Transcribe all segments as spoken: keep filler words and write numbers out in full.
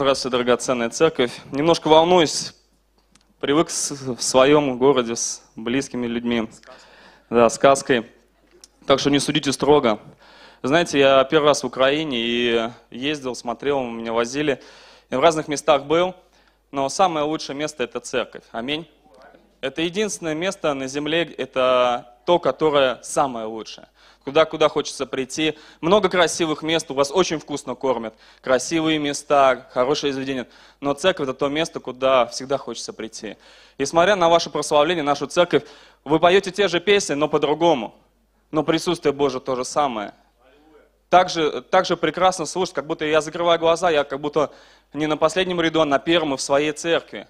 Здравствуйте, драгоценная церковь. Немножко волнуюсь, привык в своем городе с близкими людьми, да, с каской, так что не судите строго. Знаете, я первый раз в Украине и ездил, смотрел, меня возили, и в разных местах был, но самое лучшее место — это церковь. Аминь. Это единственное место на земле, это то, которое самое лучшее. Куда-куда хочется прийти. Много красивых мест, у вас очень вкусно кормят. Красивые места, хорошее заведение. Но церковь — это то место, куда всегда хочется прийти. И смотря на ваше прославление, нашу церковь, вы поете те же песни, но по-другому. Но присутствие Божие то же самое. Также, также прекрасно слушать, как будто я закрываю глаза, я как будто не на последнем ряду, а на первом и в своей церкви.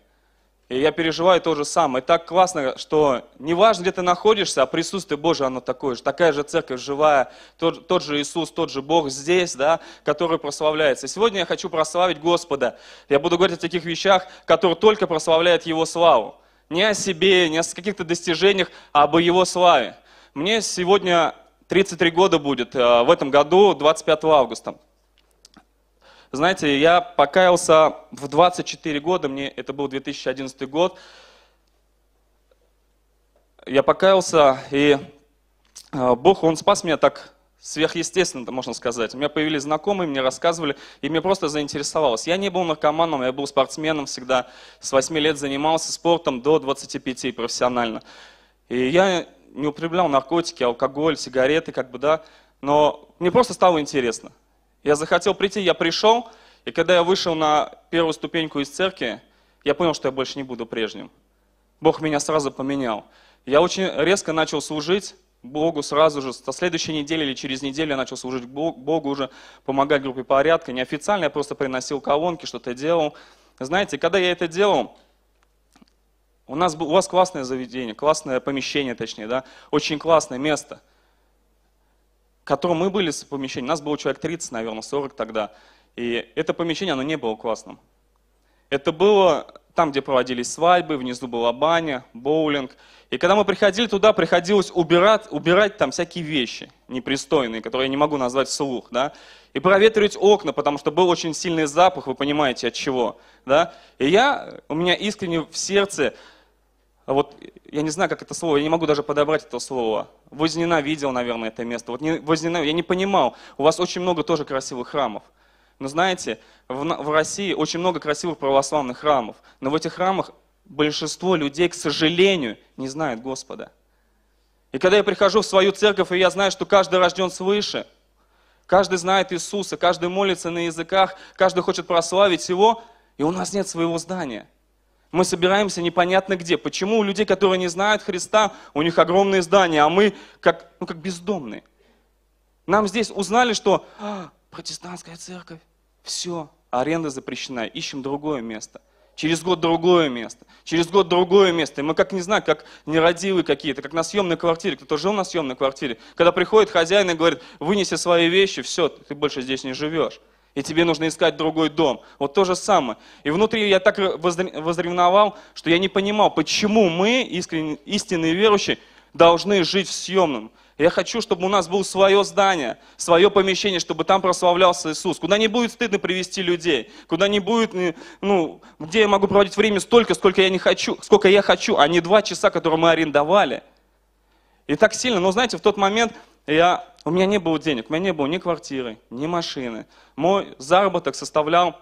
И я переживаю то же самое. И так классно, что неважно, где ты находишься, а присутствие Божие, оно такое же. Такая же церковь живая, тот, тот же Иисус, тот же Бог здесь, да, который прославляется. И сегодня я хочу прославить Господа. Я буду говорить о таких вещах, которые только прославляют Его славу. Не о себе, не о каких-то достижениях, а об Его славе. Мне сегодня тридцать три года будет, в этом году, двадцать пятого августа. Знаете, я покаялся в двадцать четыре года, мне это был две тысячи одиннадцатый год. Я покаялся, и Бог, Он спас меня так сверхъестественно, можно сказать. У меня появились знакомые, мне рассказывали, и мне просто заинтересовалось. Я не был наркоманом, я был спортсменом всегда. С восьми лет занимался спортом до двадцати пяти профессионально. И я не употреблял наркотики, алкоголь, сигареты, как бы, да. Но мне просто стало интересно. Я захотел прийти, я пришел, и когда я вышел на первую ступеньку из церкви, я понял, что я больше не буду прежним. Бог меня сразу поменял. Я очень резко начал служить Богу сразу же. Со следующей недели или через неделю я начал служить Богу уже, помогать группе порядка. Неофициально я просто приносил колонки, что-то делал. Знаете, когда я это делал, у нас, у вас классное заведение, классное помещение, точнее, да, очень классное место, в котором мы были с помещением, нас было человек тридцать, наверное, сорок тогда. И это помещение, оно не было классным. Это было там, где проводились свадьбы, внизу была баня, боулинг. И когда мы приходили туда, приходилось убирать, убирать там всякие вещи непристойные, которые я не могу назвать вслух, да? И проветривать окна, потому что был очень сильный запах, вы понимаете, от чего, да? И я, у меня искренне в сердце, вот я не знаю, как это слово, я не могу даже подобрать это слово. Возненавидел, наверное, это место. Вот не, возненавидел, я не понимал. У вас очень много тоже красивых храмов. Но знаете, в, в России очень много красивых православных храмов. Но в этих храмах большинство людей, к сожалению, не знает Господа. И когда я прихожу в свою церковь, и я знаю, что каждый рожден свыше, каждый знает Иисуса, каждый молится на языках, каждый хочет прославить Его, и у нас нет своего здания. Мы собираемся непонятно где. Почему у людей, которые не знают Христа, у них огромные здания, а мы как, ну, как бездомные. Нам здесь узнали, что а, протестантская церковь, все, аренда запрещена, ищем другое место. Через год другое место, через год другое место. И мы как не знаю, как нерадивые какие-то, как на съемной квартире. Кто-то жил на съемной квартире. Когда приходит хозяин и говорит, вынеси свои вещи, все, ты больше здесь не живешь. И тебе нужно искать другой дом. Вот то же самое. И внутри я так возревновал, что я не понимал, почему мы, искренне, истинные верующие, должны жить в съемном. Я хочу, чтобы у нас было свое здание, свое помещение, чтобы там прославлялся Иисус. Куда не будет стыдно привести людей, куда не будет, ну, где я могу проводить время столько, сколько я не хочу, сколько я хочу, а не два часа, которые мы арендовали. И так сильно. Но знаете, в тот момент я... У меня не было денег, у меня не было ни квартиры, ни машины. Мой заработок составлял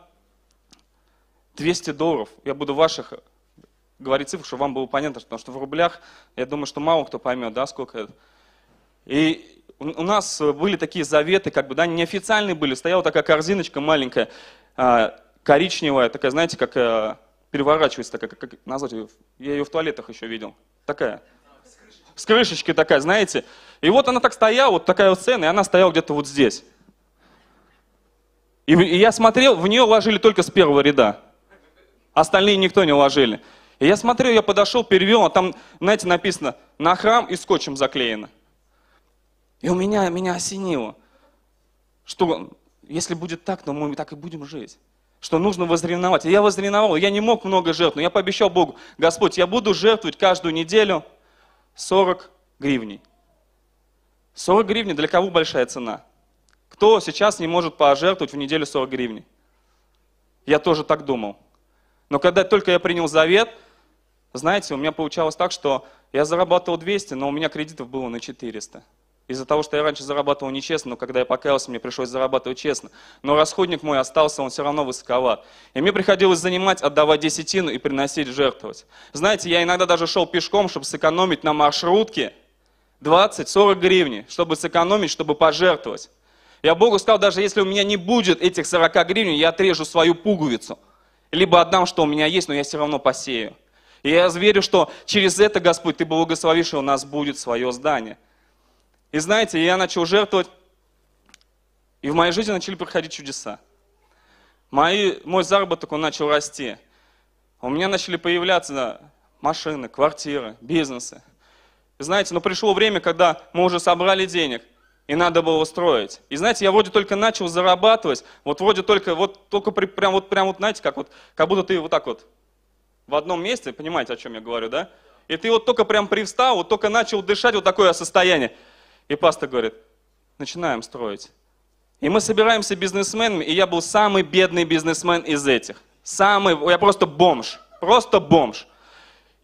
двести долларов. Я буду в ваших говорить цифрах, чтобы вам было понятно, потому что в рублях, я думаю, что мало кто поймет, да, сколько это. И у нас были такие заветы, как бы, да, неофициальные были. Стояла такая корзиночка маленькая, коричневая, такая, знаете, как переворачивается, такая, как назвать ее, я ее в туалетах еще видел, такая. С крышечкой такая, знаете. И вот она так стояла, вот такая вот сцена, и она стояла где-то вот здесь. И, и я смотрел, в нее ложили только с первого ряда. Остальные никто не ложили. И я смотрел, я подошел, перевел, а там, знаете, написано, на храм и скотчем заклеено. И у меня, меня осенило, что если будет так, то мы так и будем жить. Что нужно возревновать. И я возревновал, я не мог много жертвовать, но я пообещал Богу, Господь, я буду жертвовать каждую неделю сорок гривней. сорок гривней для кого большая цена? Кто сейчас не может пожертвовать в неделю сорок гривней? Я тоже так думал. Но когда только я принял завет, знаете, у меня получалось так, что я зарабатывал двести, но у меня кредитов было на четыреста. Из-за того, что я раньше зарабатывал нечестно, но когда я покаялся, мне пришлось зарабатывать честно. Но расходник мой остался, он все равно высоковат. И мне приходилось занимать, отдавать десятину и приносить, жертвовать. Знаете, я иногда даже шел пешком, чтобы сэкономить на маршрутке двадцать-сорок гривен, чтобы сэкономить, чтобы пожертвовать. Я Богу сказал, даже если у меня не будет этих сорока гривен, я отрежу свою пуговицу. Либо отдам, что у меня есть, но я все равно посею. И я верю, что через это, Господь, Ты благословишь, и у нас будет свое здание. И знаете, я начал жертвовать, и в моей жизни начали проходить чудеса. Мои, мой заработок, он начал расти. У меня начали появляться машины, квартиры, бизнесы. И знаете, но пришло время, когда мы уже собрали денег, и надо было строить. И знаете, я вроде только начал зарабатывать, вот вроде только, вот только при, прям, вот, прям вот, знаете, как вот, как будто ты вот так вот в одном месте, понимаете, о чем я говорю, да? И ты вот только прям привстал, вот только начал дышать, вот такое состояние. И пастор говорит, начинаем строить. И мы собираемся бизнесменами, и я был самый бедный бизнесмен из этих. Самый, я просто бомж, просто бомж.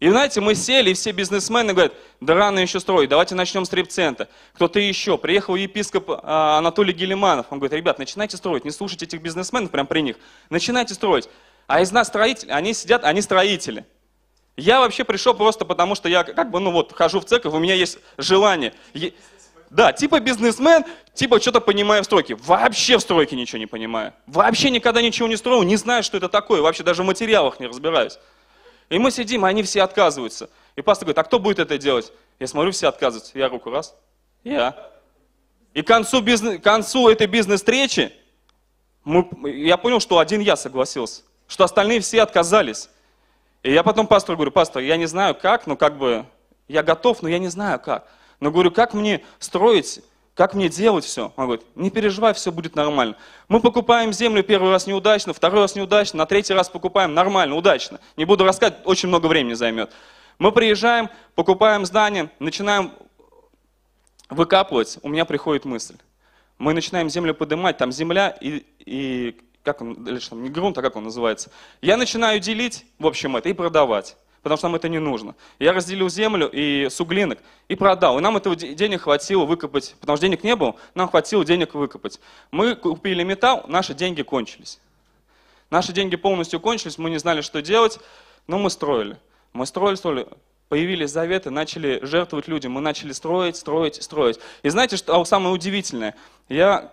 И знаете, мы сели, и все бизнесмены говорят, да рано еще строить, давайте начнем с репцентра. Кто-то еще, приехал епископ Анатолий Гелиманов, он говорит, ребят, начинайте строить, не слушайте этих бизнесменов прям при них, начинайте строить. А из нас строители, они сидят, они строители. Я вообще пришел просто потому, что я как бы, ну вот, хожу в церковь, у меня есть желание. Да, типа бизнесмен, типа что-то понимаю в стройке. Вообще в стройке ничего не понимаю. Вообще никогда ничего не строил, не знаю, что это такое. Вообще даже в материалах не разбираюсь. И мы сидим, а они все отказываются. И пастор говорит, а кто будет это делать? Я смотрю, все отказываются. Я руку раз, я. И к концу, бизнес, к концу этой бизнес-встречи мы, я понял, что один я согласился. Что остальные все отказались. И я потом пастору говорю, пастор, я не знаю как, но как бы я готов, но я не знаю как. Но говорю, как мне строить, как мне делать все? Он говорит, не переживай, все будет нормально. Мы покупаем землю первый раз неудачно, второй раз неудачно, на третий раз покупаем нормально, удачно. Не буду рассказывать, очень много времени займет. Мы приезжаем, покупаем здание, начинаем выкапывать, у меня приходит мысль. Мы начинаем землю поднимать, там земля и, и как он, не грунт, а как он называется. Я начинаю делить, в общем, это и продавать. Потому что нам это не нужно. Я разделил землю и с углинок и продал. И нам этого денег хватило выкопать, потому что денег не было, нам хватило денег выкопать. Мы купили металл, наши деньги кончились. Наши деньги полностью кончились, мы не знали, что делать, но мы строили. Мы строили, строили, появились заветы, начали жертвовать людям, мы начали строить, строить, строить. И знаете, что самое удивительное? Я,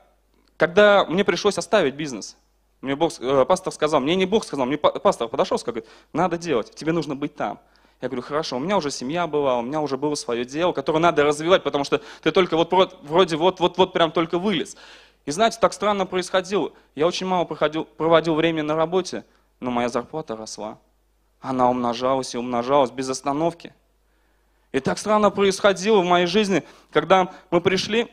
когда мне пришлось оставить бизнес, мне Бог, э, пастор сказал, мне не Бог сказал, мне пастор подошел и сказал, надо делать, тебе нужно быть там. Я говорю, хорошо, у меня уже семья была, у меня уже было свое дело, которое надо развивать, потому что ты только вот вроде вот-вот-вот прям только вылез. И знаете, так странно происходило. Я очень мало проходил, проводил время на работе, но моя зарплата росла. Она умножалась и умножалась без остановки. И так странно происходило в моей жизни, когда мы пришли,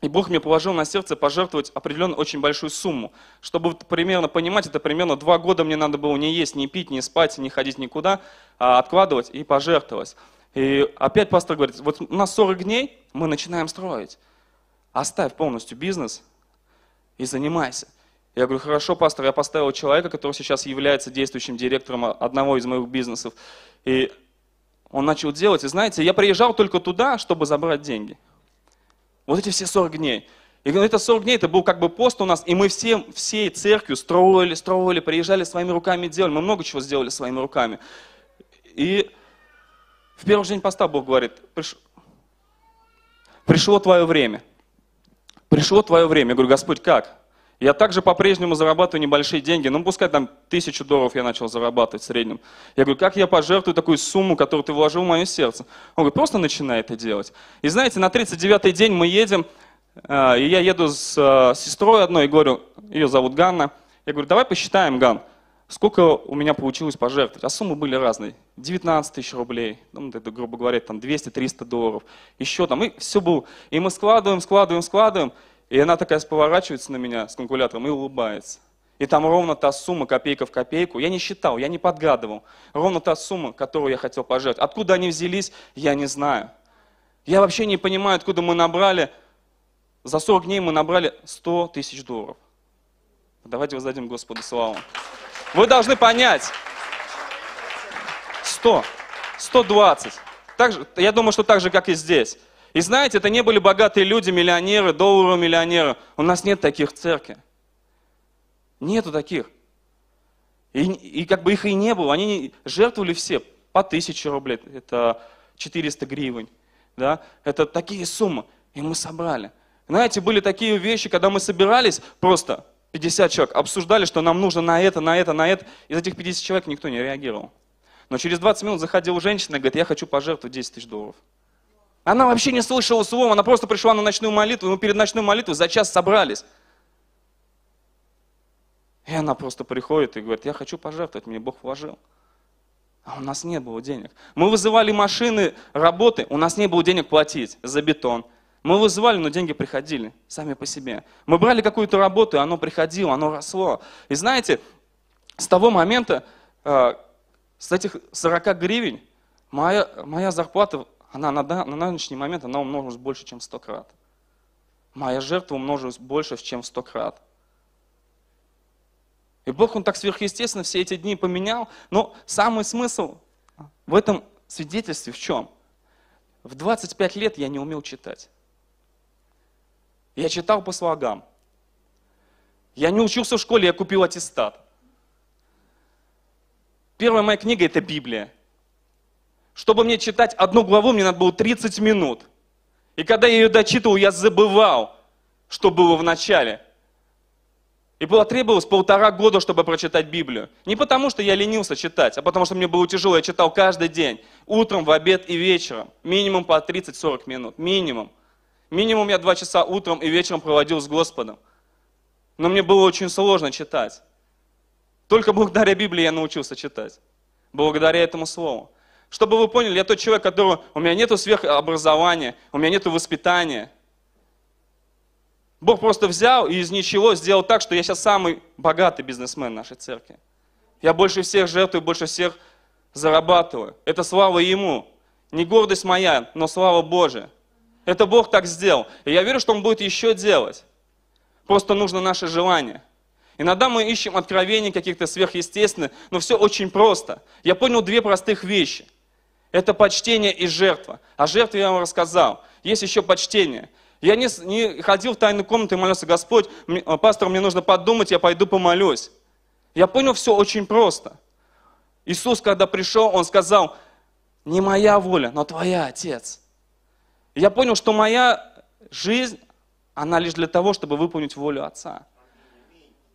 и Бог мне положил на сердце пожертвовать определенную очень большую сумму. Чтобы примерно понимать, это примерно два года мне надо было не есть, не пить, не спать, не ходить никуда, а откладывать и пожертвовать. И опять пастор говорит, вот у нас сорок дней, мы начинаем строить. Оставь полностью бизнес и занимайся. Я говорю, хорошо, пастор, я поставил человека, который сейчас является действующим директором одного из моих бизнесов. И он начал делать. И знаете, я приезжал только туда, чтобы забрать деньги. Вот эти все сорок дней. И это сорок дней, это был как бы пост у нас, и мы все, всей церковью строили, строили, приезжали своими руками, делали. Мы много чего сделали своими руками. И в первый день поста Бог говорит, пришло, пришло твое время. Пришло твое время. Я говорю, Господь, как? Я также по-прежнему зарабатываю небольшие деньги, ну пускай там тысячу долларов я начал зарабатывать в среднем. Я говорю, как я пожертвую такую сумму, которую ты вложил в мое сердце? Он говорит, просто начинай это делать. И знаете, на тридцать девятый день мы едем, и я еду с сестрой одной, и говорю, ее зовут Ганна. Я говорю, давай посчитаем, Ган, сколько у меня получилось пожертвовать. А суммы были разные, девятнадцать тысяч рублей, ну, это, грубо говоря, там двести-триста долларов, еще там, и все было. И мы складываем, складываем, складываем. И она такая поворачивается на меня с калькулятором и улыбается. И там ровно та сумма, копейка в копейку. Я не считал, я не подгадывал. Ровно та сумма, которую я хотел пожертвовать. Откуда они взялись, я не знаю. Я вообще не понимаю, откуда мы набрали. За сорок дней мы набрали сто тысяч долларов. Давайте воздадим Господу славу. Вы должны понять. сто, сто двадцать. Так же, я думаю, что так же, как и здесь. И знаете, это не были богатые люди, миллионеры, долларовые миллионеры. У нас нет таких в церкви. Нету таких. И, и как бы их и не было. Они не, жертвовали все по тысяче рублей. Это четыреста гривен. Да? Это такие суммы. И мы собрали. Знаете, были такие вещи, когда мы собирались, просто пятьдесят человек обсуждали, что нам нужно на это, на это, на это. Из этих пятидесяти человек никто не реагировал. Но через двадцать минут заходила женщина и говорит: я хочу пожертвовать десять тысяч долларов. Она вообще не слышала слова, она просто пришла на ночную молитву, и мы перед ночной молитвой за час собрались. И она просто приходит и говорит: я хочу пожертвовать, мне Бог вложил. А у нас не было денег. Мы вызывали машины, работы, у нас не было денег платить за бетон. Мы вызывали, но деньги приходили сами по себе. Мы брали какую-то работу, и оно приходило, оно росло. И знаете, с того момента, э, с этих сорока гривен, моя, моя зарплата, она на, на нынешний момент, она умножилась больше, чем сто крат. Моя жертва умножилась больше, чем в сто крат. И Бог, Он так сверхъестественно все эти дни поменял. Но самый смысл в этом свидетельстве в чем? В двадцать пять лет я не умел читать. Я читал по слогам. Я не учился в школе, я купил аттестат. Первая моя книга – это Библия. Чтобы мне читать одну главу, мне надо было тридцать минут. И когда я ее дочитывал, я забывал, что было в начале. И потребовалось полтора года, чтобы прочитать Библию. Не потому, что я ленился читать, а потому, что мне было тяжело. Я читал каждый день, утром, в обед и вечером. Минимум по тридцать-сорок минут. Минимум. Минимум я два часа утром и вечером проводил с Господом. Но мне было очень сложно читать. Только благодаря Библии я научился читать. Благодаря этому слову. Чтобы вы поняли, я тот человек, у которого у меня нет сверхобразования, у меня нет воспитания. Бог просто взял и из ничего сделал так, что я сейчас самый богатый бизнесмен нашей церкви. Я больше всех жертвую, больше всех зарабатываю. Это слава Ему. Не гордость моя, но слава Божия. Это Бог так сделал. И я верю, что Он будет еще делать. Просто нужно наше желание. Иногда мы ищем откровений каких-то сверхъестественных, но все очень просто. Я понял две простых вещи. Это почтение и жертва. О жертве я вам рассказал. Есть еще почтение. Я не, не ходил в тайную комнату и молился: Господь, мне, пастор, мне нужно подумать, я пойду помолюсь. Я понял, все очень просто. Иисус, когда пришел, Он сказал: не моя воля, но твоя, Отец. Я понял, что моя жизнь, она лишь для того, чтобы выполнить волю Отца.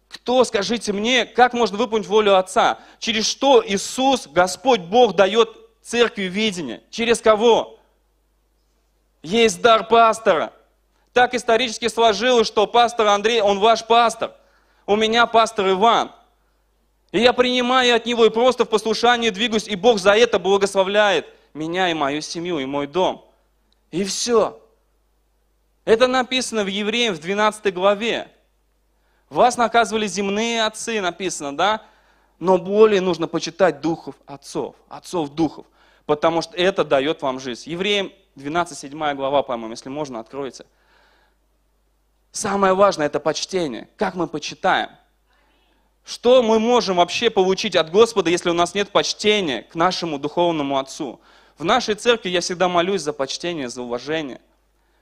Кто, скажите мне, как можно выполнить волю Отца? Через что Иисус, Господь Бог, дает церкви видение? Через кого? Есть дар пастора. Так исторически сложилось, что пастор Андрей, он ваш пастор. У меня пастор Иван. И я принимаю от него и просто в послушании двигаюсь, и Бог за это благословляет меня и мою семью, и мой дом. И все. Это написано в Евреям в двенадцатой главе. Вас наказывали земные отцы, написано, да? Но более нужно почитать духов отцов, отцов духов, потому что это дает вам жизнь. Евреям двенадцать, седьмая глава, по-моему, если можно, откройте. Самое важное – это почтение. Как мы почитаем? Что мы можем вообще получить от Господа, если у нас нет почтения к нашему духовному отцу? В нашей церкви я всегда молюсь за почтение, за уважение.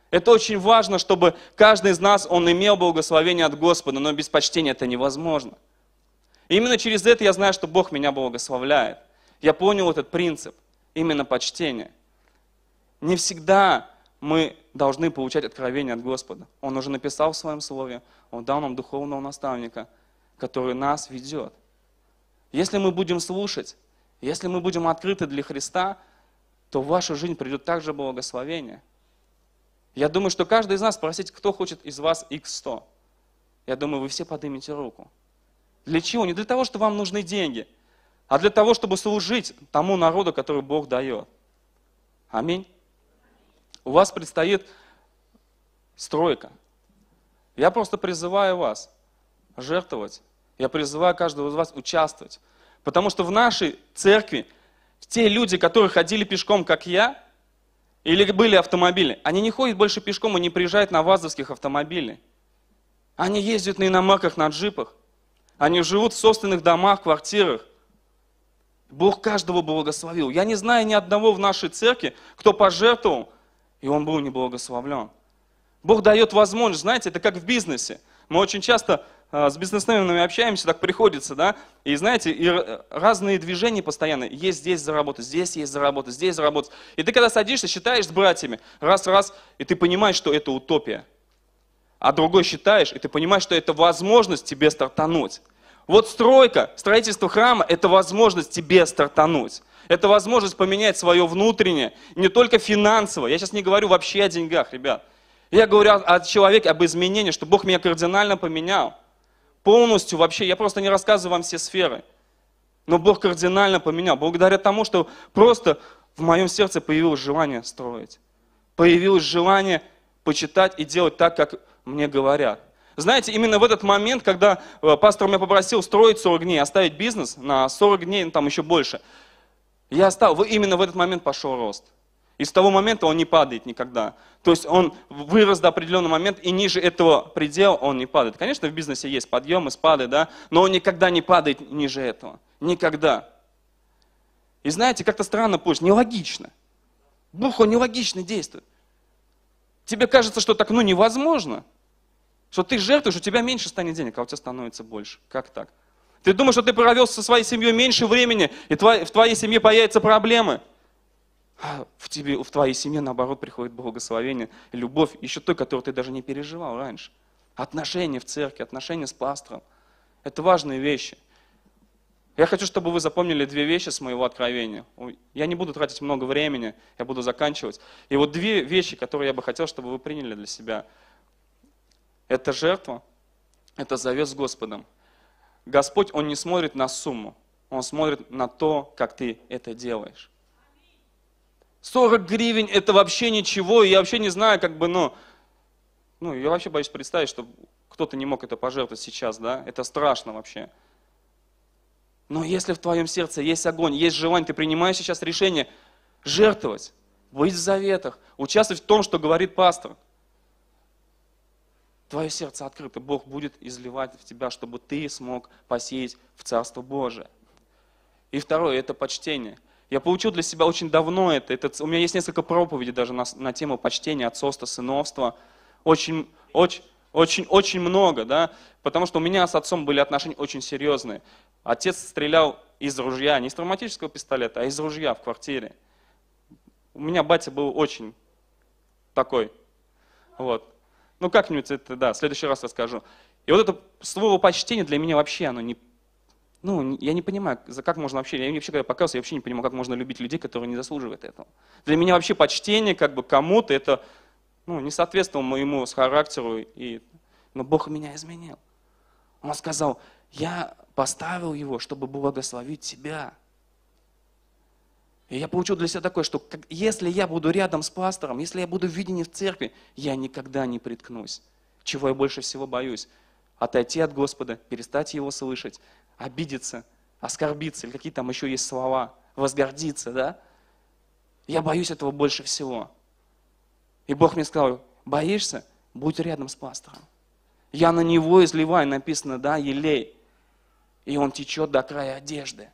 Это очень важно, чтобы каждый из нас, он имел благословение от Господа, но без почтения это невозможно. И именно через это я знаю, что Бог меня благословляет. Я понял этот принцип, именно почтение. Не всегда мы должны получать откровение от Господа. Он уже написал в Своем Слове, Он дал нам духовного наставника, который нас ведет. Если мы будем слушать, если мы будем открыты для Христа, то в вашу жизнь придет также благословение. Я думаю, что каждый из нас, спросите, кто хочет из вас икс сто. Я думаю, вы все поднимете руку. Для чего? Не для того, что вам нужны деньги, а для того, чтобы служить тому народу, который Бог дает. Аминь. У вас предстоит стройка. Я просто призываю вас жертвовать. Я призываю каждого из вас участвовать. Потому что в нашей церкви те люди, которые ходили пешком, как я, или были автомобили, они не ходят больше пешком и не приезжают на вазовских автомобилях. Они ездят на иномарках, на джипах. Они живут в собственных домах, квартирах. Бог каждого благословил. Я не знаю ни одного в нашей церкви, кто пожертвовал, и он был не благословлен. Бог дает возможность, знаете, это как в бизнесе. Мы очень часто с бизнесменами общаемся, так приходится, да, и знаете, и разные движения постоянно, есть здесь заработать, здесь есть заработать, здесь заработать. И ты когда садишься, считаешь с братьями, раз-раз, и ты понимаешь, что это утопия. А другой считаешь, и ты понимаешь, что это возможность тебе стартануть. Вот стройка, строительство храма – это возможность тебе стартануть. Это возможность поменять свое внутреннее, не только финансово. Я сейчас не говорю вообще о деньгах, ребят. Я говорю о человеке, об изменении, что Бог меня кардинально поменял. Полностью вообще, я просто не рассказываю вам все сферы. Но Бог кардинально поменял. Благодаря тому, что просто в моем сердце появилось желание строить. Появилось желание почитать и делать так, как мне говорят. Знаете, именно в этот момент, когда пастор меня попросил строить сорок дней, оставить бизнес на сорок дней, там еще больше, я стал, именно в этот момент пошел рост. И с того момента он не падает никогда. То есть он вырос до определенного момента, и ниже этого предела он не падает. Конечно, в бизнесе есть подъемы, спады, да, но он никогда не падает ниже этого. Никогда. И знаете, как-то странно пусть, нелогично. Бог, он нелогично действует. Тебе кажется, что так, ну, невозможно. Что ты жертвуешь, у тебя меньше станет денег, а у тебя становится больше. Как так? Ты думаешь, что ты провел со своей семьей меньше времени, и твоя, в твоей семье появятся проблемы. А в, тебе, в твоей семье, наоборот, приходит благословение, любовь, еще той, которую ты даже не переживал раньше. Отношения в церкви, отношения с пастором. Это важные вещи. Я хочу, чтобы вы запомнили две вещи с моего откровения. Я не буду тратить много времени, я буду заканчивать. И вот две вещи, которые я бы хотел, чтобы вы приняли для себя. Это жертва, это завет с Господом. Господь, Он не смотрит на сумму, Он смотрит на то, как ты это делаешь. сорок гривен – это вообще ничего, и я вообще не знаю, как бы, ну, ну, я вообще боюсь представить, что кто-то не мог это пожертвовать сейчас, да, это страшно вообще. Но если в твоем сердце есть огонь, есть желание, ты принимаешь сейчас решение жертвовать, быть в заветах, участвовать в том, что говорит пастор. Твое сердце открыто, Бог будет изливать в тебя, чтобы ты смог посеять в Царство Божие. И второе, это почтение. Я получил для себя очень давно это. это у меня есть несколько проповедей даже на, на тему почтения, отцовства, сыновства. Очень, очень, очень, очень много, да, потому что у меня с отцом были отношения очень серьезные. Отец стрелял из ружья, не из травматического пистолета, а из ружья в квартире. У меня батя был очень такой, вот. Ну, как-нибудь это, да, в следующий раз расскажу. И вот это слово «почтение» для меня вообще, оно не... Ну, я не понимаю, как можно вообще... Я вообще, когда я показываю, я вообще не понимаю, как можно любить людей, которые не заслуживают этого. Для меня вообще почтение, как бы, кому-то, это, ну, не соответствовало моему характеру. И... Но Бог меня изменил. Он сказал, я поставил его, чтобы благословить тебя. И я получил для себя такое, что если я буду рядом с пастором, если я буду в видении в церкви, я никогда не приткнусь. Чего я больше всего боюсь? Отойти от Господа, перестать его слышать, обидеться, оскорбиться, или какие там еще есть слова, возгордиться, да? Я боюсь этого больше всего. И Бог мне сказал, боишься? Будь рядом с пастором. Я на него изливаю, написано, да, елей. И он течет до края одежды.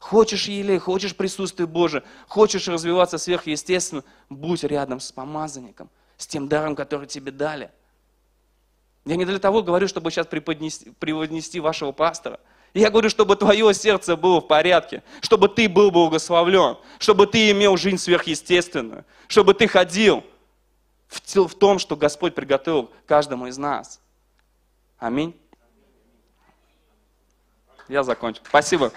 Хочешь елей, хочешь присутствие Божие, хочешь развиваться сверхъестественно, будь рядом с помазанником, с тем даром, который тебе дали. Я не для того говорю, чтобы сейчас преподнести, преподнести вашего пастора. Я говорю, чтобы твое сердце было в порядке, чтобы ты был благословлен, чтобы ты имел жизнь сверхъестественную, чтобы ты ходил в том, что Господь приготовил каждому из нас. Аминь. Я закончу. Спасибо.